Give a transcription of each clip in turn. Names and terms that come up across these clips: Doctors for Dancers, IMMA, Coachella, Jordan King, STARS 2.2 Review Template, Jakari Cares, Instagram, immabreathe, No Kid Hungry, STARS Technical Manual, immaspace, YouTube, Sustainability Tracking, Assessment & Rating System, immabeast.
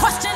Question.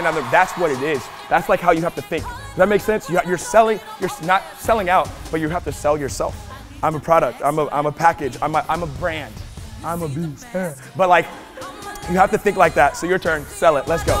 stand out there. That's what it is. That's like how you have to think. Does that make sense? You're selling, you're not selling out, but you have to sell yourself. I'm a product, I'm a package, I'm a brand, I'm a beast. But like, you have to think like that. So your turn, sell it, let's go.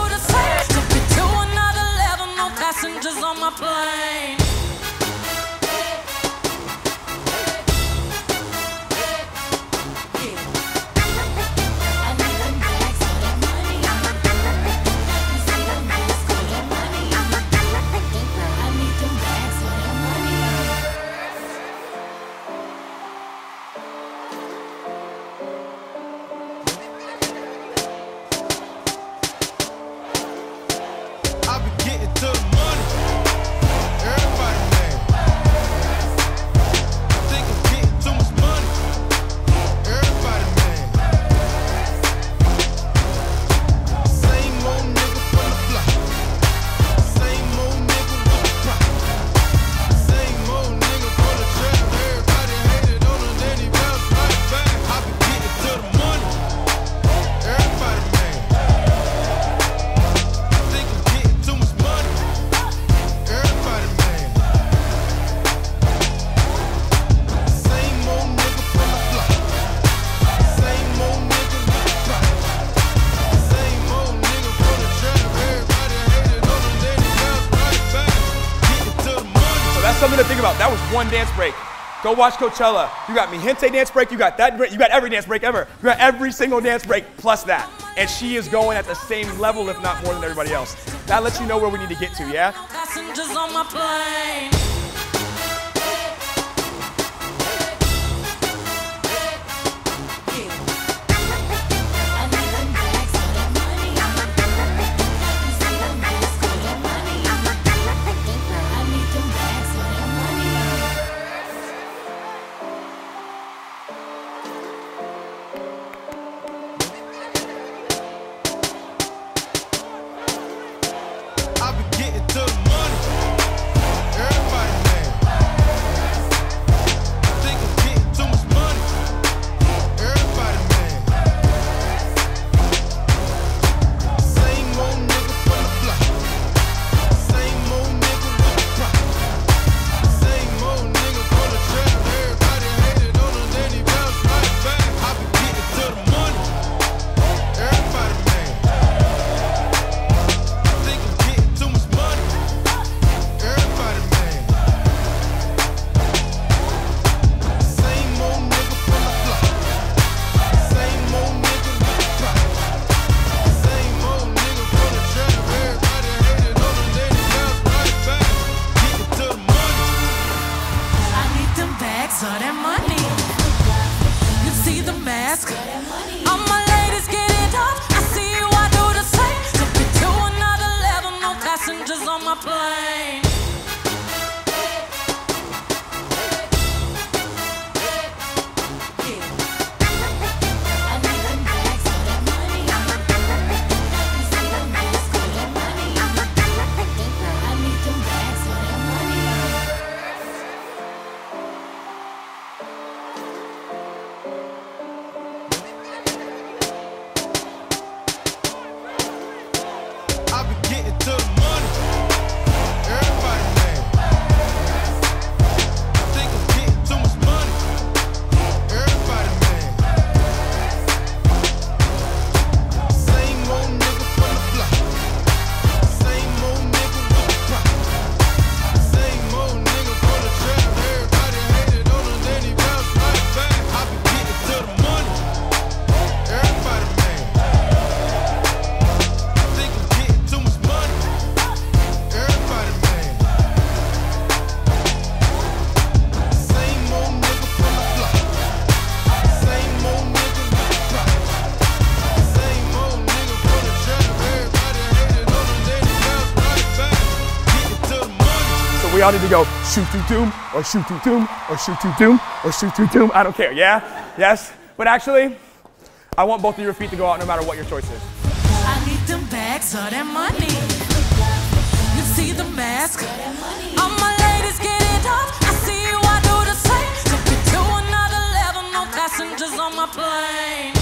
Something to think about. That was one dance break. Go watch Coachella. You got Mihente dance break. You got that break. You got every dance break ever. You got every single dance break plus that. And she is going at the same level, if not more than everybody else. That lets you know where we need to get to, yeah? Passengers on my plane. We all need to go shoot to doom, or shoot to doom, or shoot to doom, or shoot to doom. I don't care, yeah? Yes? But actually, I want both of your feet to go out no matter what your choice is. I need them bags or that money. You see the mask. All my ladies get it off. I see you, I do the same. Took me to another level, no passengers on my plane.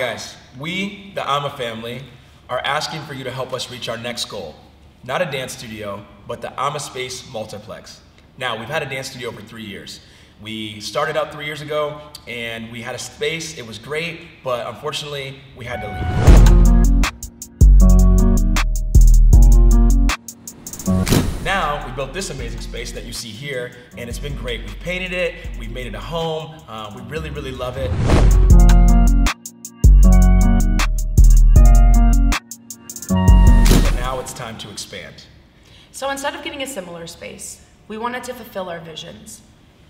guys, we, the IMMA family, are asking for you to help us reach our next goal. Not a dance studio, but the immaspace multiplex. Now, we've had a dance studio for 3 years. We started out 3 years ago, and we had a space, it was great, but unfortunately, we had to leave. Now, we built this amazing space that you see here, and it's been great. We've painted it, we've made it a home, we really, really love it. And now it's time to expand. So instead of getting a similar space, we wanted to fulfill our visions.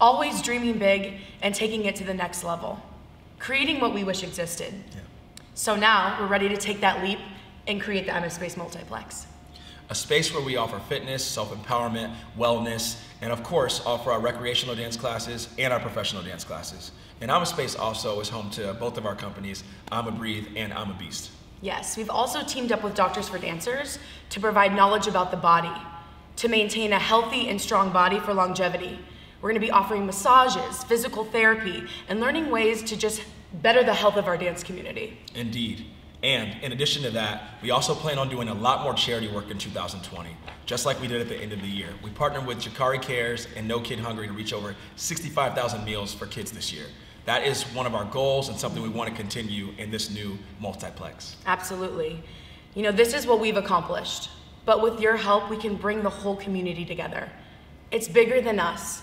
Always dreaming big and taking it to the next level. Creating what we wish existed. Yeah. So now we're ready to take that leap and create the immaspace multiplex. A space where we offer fitness, self-empowerment, wellness, and of course offer our recreational dance classes and our professional dance classes. And immaspace also is home to both of our companies, immabreathe and immabeast. Yes, we've also teamed up with Doctors for Dancers to provide knowledge about the body, to maintain a healthy and strong body for longevity. We're going to be offering massages, physical therapy, and learning ways to just better the health of our dance community. Indeed. And in addition to that, we also plan on doing a lot more charity work in 2020, just like we did at the end of the year. We partnered with Jakari Cares and No Kid Hungry to reach over 65,000 meals for kids this year. That is one of our goals and something we want to continue in this new multiplex. Absolutely. You know, this is what we've accomplished, but with your help, we can bring the whole community together. It's bigger than us.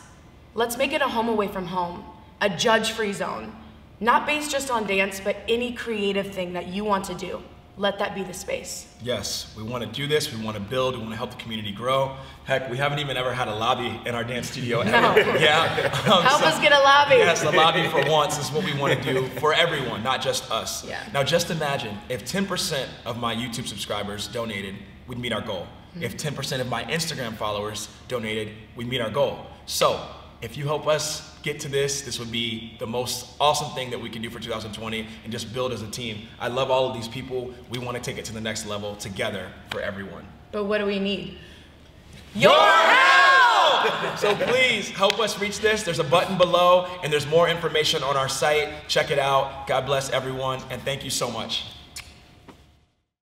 Let's make it a home away from home, a judge-free zone. Not based just on dance, but any creative thing that you want to do. Let that be the space. Yes, we want to do this, we want to build, we want to help the community grow. Heck, we haven't even ever had a lobby in our dance studio ever. No. Yeah. Help us get a lobby. Yes, a lobby for once is what we want to do for everyone, not just us. Yeah. Now just imagine if 10% of my YouTube subscribers donated, we'd meet our goal. Mm-hmm. If 10% of my Instagram followers donated, we'd meet our goal. So, if you help us get to this, this would be the most awesome thing that we can do for 2020 and just build as a team. I love all of these people. We want to take it to the next level together for everyone. But what do we need? Your help! So please help us reach this. There's a button below and there's more information on our site. Check it out. God bless everyone and thank you so much.